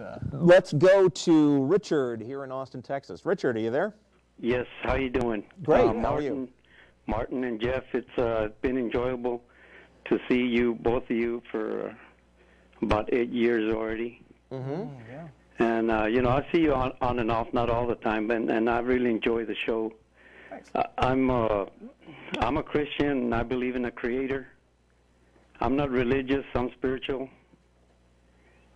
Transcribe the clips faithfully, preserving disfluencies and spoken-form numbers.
Uh, Let's go to Richard here in Austin, Texas. Richard, are you there? Yes. How you doing? Great. Uh, Martin, how are you? Martin and Jeff, it's uh, been enjoyable to see you, both of you, for about eight years already. Mm-hmm. Oh, yeah. And, uh, you know, I see you on, on and off, not all the time, and, and I really enjoy the show. I, I'm, a, I'm a Christian, and I believe in a creator. I'm not religious, I'm spiritual.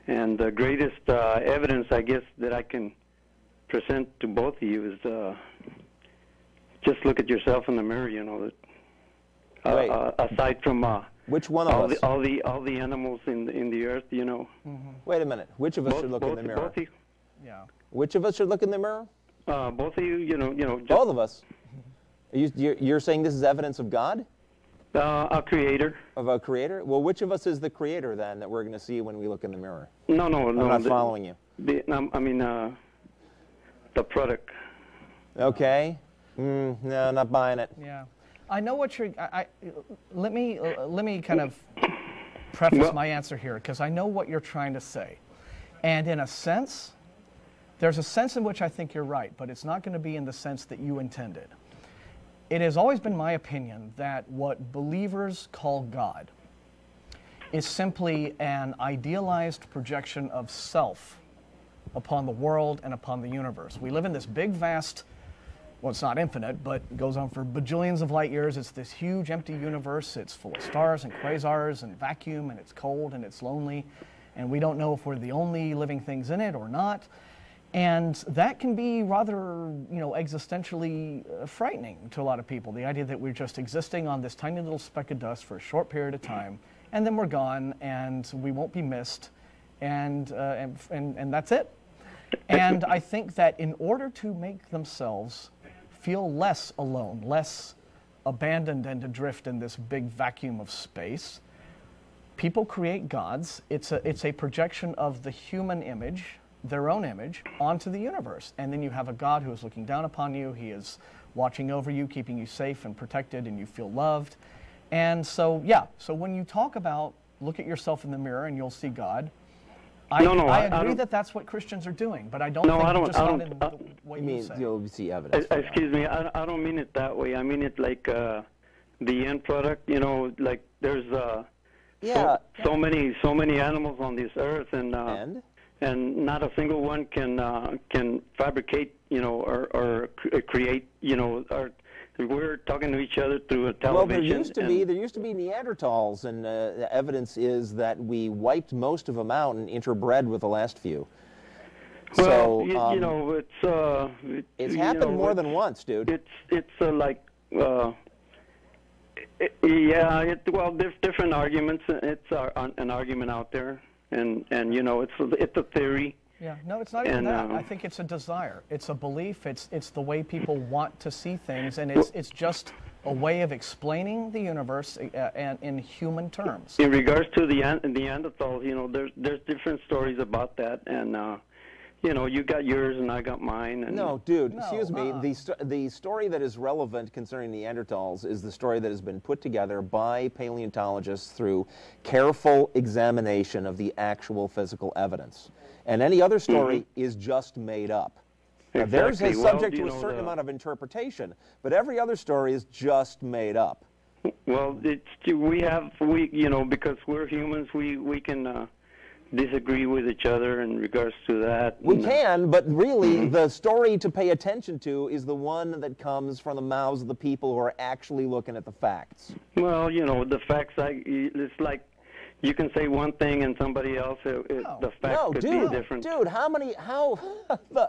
And the greatest uh, evidence, I guess, that I can present to both of you is uh, just look at yourself in the mirror, you know. Uh, uh, aside from... Uh, Which one of all us? The, all the all the animals in the, in the earth, you know. Mm-hmm. Wait a minute. Which of us both, should look both, in the mirror? Both of you. Yeah. Which of us should look in the mirror? Uh, both of you. You know. You know. Just all of us. Are you, you're, you're saying this is evidence of God? Uh, a creator. Of a creator. Well, which of us is the creator then that we're going to see when we look in the mirror? No, no, I'm no. I'm not the, following you. The, um, I mean, uh, the product. Okay. Mm, no, not buying it. Yeah. I know what you're. I, I, let me let me kind of preface well, my answer here, because I know what you're trying to say, and in a sense, there's a sense in which I think you're right, but it's not going to be in the sense that you intended. It has always been my opinion that what believers call God is simply an idealized projection of self upon the world and upon the universe. We live in this big, vast. Well, it's not infinite, but goes on for bajillions of light years. It's this huge empty universe. It's full of stars and quasars and vacuum, and it's cold and it's lonely, and we don't know if we're the only living things in it or not. And that can be rather, you know, existentially frightening to a lot of people, the idea that we're just existing on this tiny little speck of dust for a short period of time, and then we're gone, and we won't be missed, and, uh, and, and, and that's it. And I think that in order to make themselves feel less alone, less abandoned and adrift in this big vacuum of space, people create gods. It's a, it's a projection of the human image, their own image, onto the universe. And then you have a God who is looking down upon you. He is watching over you, keeping you safe and protected, and you feel loved. And so, yeah, so when you talk about look at yourself in the mirror and you'll see God, I, no, no, I, I agree I that that's what Christians are doing, but I don't no, think I don't, just I don't, in I, the, what you, you mean, say. You'll see evidence. I, excuse me, I, I don't mean it that way. I mean it like uh, the end product, you know, like there's uh, yeah. So, yeah. so many so many animals on this earth, and uh, and? and not a single one can uh, can fabricate, you know, or, or create, you know, or we're talking to each other through a television. Well, there used to be there used to be Neanderthals, and uh, the evidence is that we wiped most of them out and interbred with the last few. Well, so, you, um, you know, it's uh, it, it's happened you know, more it's, than once, dude. It's it's uh, like uh, it, yeah, it, well, there's different arguments. It's uh, an argument out there, and and you know, it's it's a theory. Yeah, no, it's not even that. I think it's a desire. It's a belief. It's it's the way people want to see things, and it's it's just a way of explaining the universe uh, and in human terms. In regards to the Neanderthals, you know, there's there's different stories about that, and uh, you know, you got yours and I got mine. And no, dude, no, excuse me. Uh-uh. The st the story that is relevant concerning Neanderthals is the story that has been put together by paleontologists through careful examination of the actual physical evidence. And any other story mm-hmm. is just made up. Exactly. Now, theirs is subject well, to a certain the... amount of interpretation, but every other story is just made up. Well, it's, we have, we, you know, because we're humans, we, we can uh, disagree with each other in regards to that. We can, but really mm-hmm. the story to pay attention to is the one that comes from the mouths of the people who are actually looking at the facts. Well, you know, the facts, I, it's like, you can say one thing and somebody else, it, it, no. the facts no, could dude, be different. Dude, how many, how,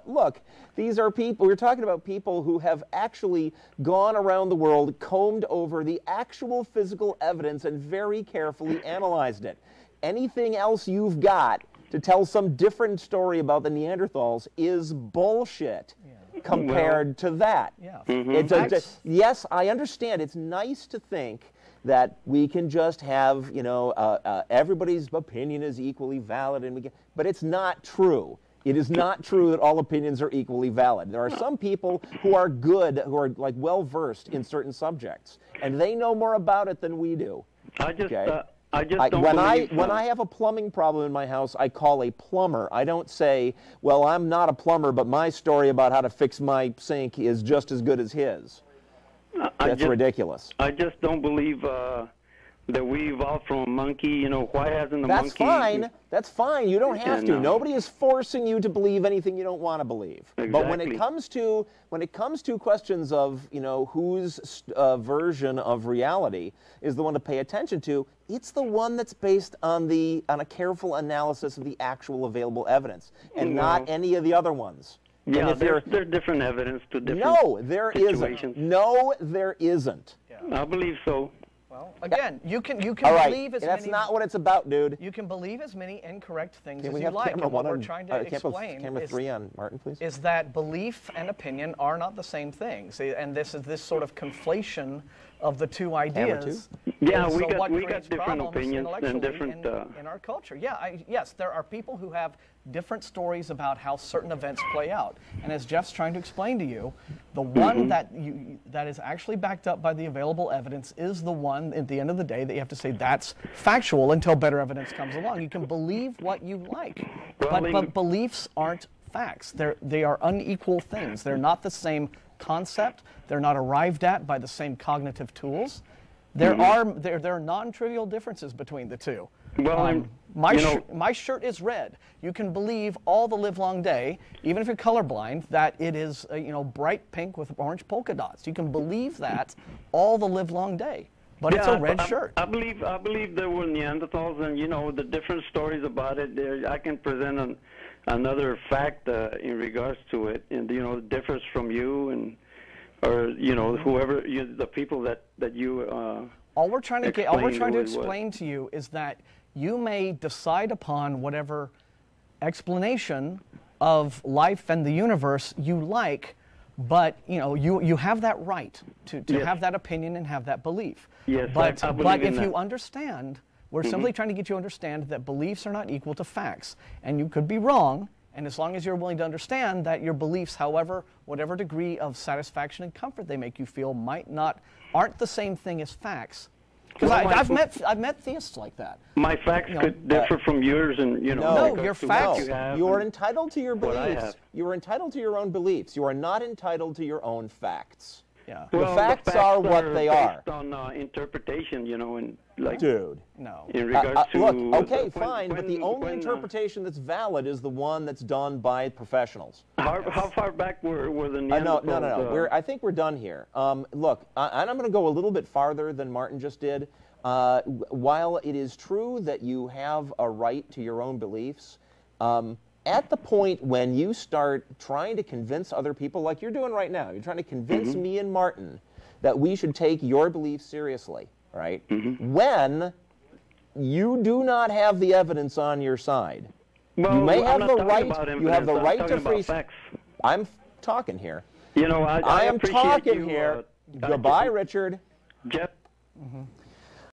look, these are people, we're talking about people who have actually gone around the world, combed over the actual physical evidence and very carefully analyzed it. Anything else you've got to tell some different story about the Neanderthals is bullshit. Yeah. Compared well, to that. Yeah. Mm-hmm. it's a, it's, yes, I understand. It's nice to think that we can just have, you know, uh, uh, everybody's opinion is equally valid, and we can, but it's not true. It is not true that all opinions are equally valid. There are some people who are good, who are like well versed in certain subjects, and they know more about it than we do. I just, okay? uh, I just I, don't when I so. when I have a plumbing problem in my house, I call a plumber. I don't say, well, I'm not a plumber, but my story about how to fix my sink is just as good as his. I, That's I just, ridiculous. I just don't believe uh, that we evolved from a monkey. You know, why hasn't the That's monkey... That's fine. That's fine. You don't have yeah, to. No. Nobody is forcing you to believe anything you don't want to believe. Exactly. But when it comes to when it comes to questions of, you know, whose uh, version of reality is the one to pay attention to, it's the one that's based on the on a careful analysis of the actual available evidence, and no. not any of the other ones. Yeah, there's, there's different evidence to different no, there situations. Isn't. No, there isn't. Yeah. I believe so. Well, again, you can you can right. believe as that's many. That's not what it's about, dude. You can believe as many incorrect things can as we you have like. Camera and what on, we're trying to uh, explain camera is, three on Martin, please. Is that belief and opinion are not the same things, and this is this sort of conflation of the two ideas. Two? Yeah, we so got we got different opinions and different uh, in, in our culture. Yeah, I, yes, there are people who have different stories about how certain events play out. And as Jeff's trying to explain to you, the one mm-hmm. that you that is actually backed up by the available evidence is the one at the end of the day that you have to say that's factual until better evidence comes along. You can believe what you like, well, but, but beliefs aren't facts. They're they are unequal things. They're not the same concept. They're not arrived at by the same cognitive tools. There mm-hmm. are there there are non-trivial differences between the two. Well, um, my you know, sh my shirt is red. You can believe all the livelong day, even if you're colorblind, that it is uh, you know bright pink with orange polka dots. You can believe that all the livelong day, but yeah, it's a red I, shirt. I believe I believe there were Neanderthals, and you know the different stories about it. There, I can present an, another fact uh, in regards to it, and you know it differs from you and or you know whoever you, the people that that you. Uh, all we're trying to get, all we're trying to explain to you is that. You may decide upon whatever explanation of life and the universe you like, but you know you you have that right to, to yes. have that opinion and have that belief. Yes, but I, I but if that. you understand, we're mm-hmm. simply trying to get you to understand that beliefs are not equal to facts, and you could be wrong. And as long as you're willing to understand that your beliefs, however, whatever degree of satisfaction and comfort they make you feel, might not aren't the same thing as facts. Because well, I've met I've met theists like that. My facts you know, could differ uh, from yours, and you know. No, your facts. You, you are entitled to your beliefs. You are entitled to your own beliefs. You are not entitled to your own facts. Yeah. Well, the, facts the facts are, are what they are. Based on uh, interpretation, you know, and like. Dude. No. In regards uh, uh, look, to. Look. Okay, the, fine, when, but the only when, interpretation uh, that's valid is the one that's done by professionals. How, yes. how far back were were the Neanderthals? Uh, no, no, no, no. Uh, we're, I think we're done here. Um, look, uh, and I'm going to go a little bit farther than Martin just did. Uh, while it is true that you have a right to your own beliefs. Um, At the point when you start trying to convince other people, like you're doing right now, you're trying to convince mm-hmm. me and Martin that we should take your beliefs seriously, right? Mm-hmm. When you do not have the evidence on your side, well, you may I'm have the right. Evidence, you have the I'm right to free. Facts. I'm talking here. You know, I, I, I am talking you, here. Uh, Goodbye, Richard. Jeff. Mm-hmm.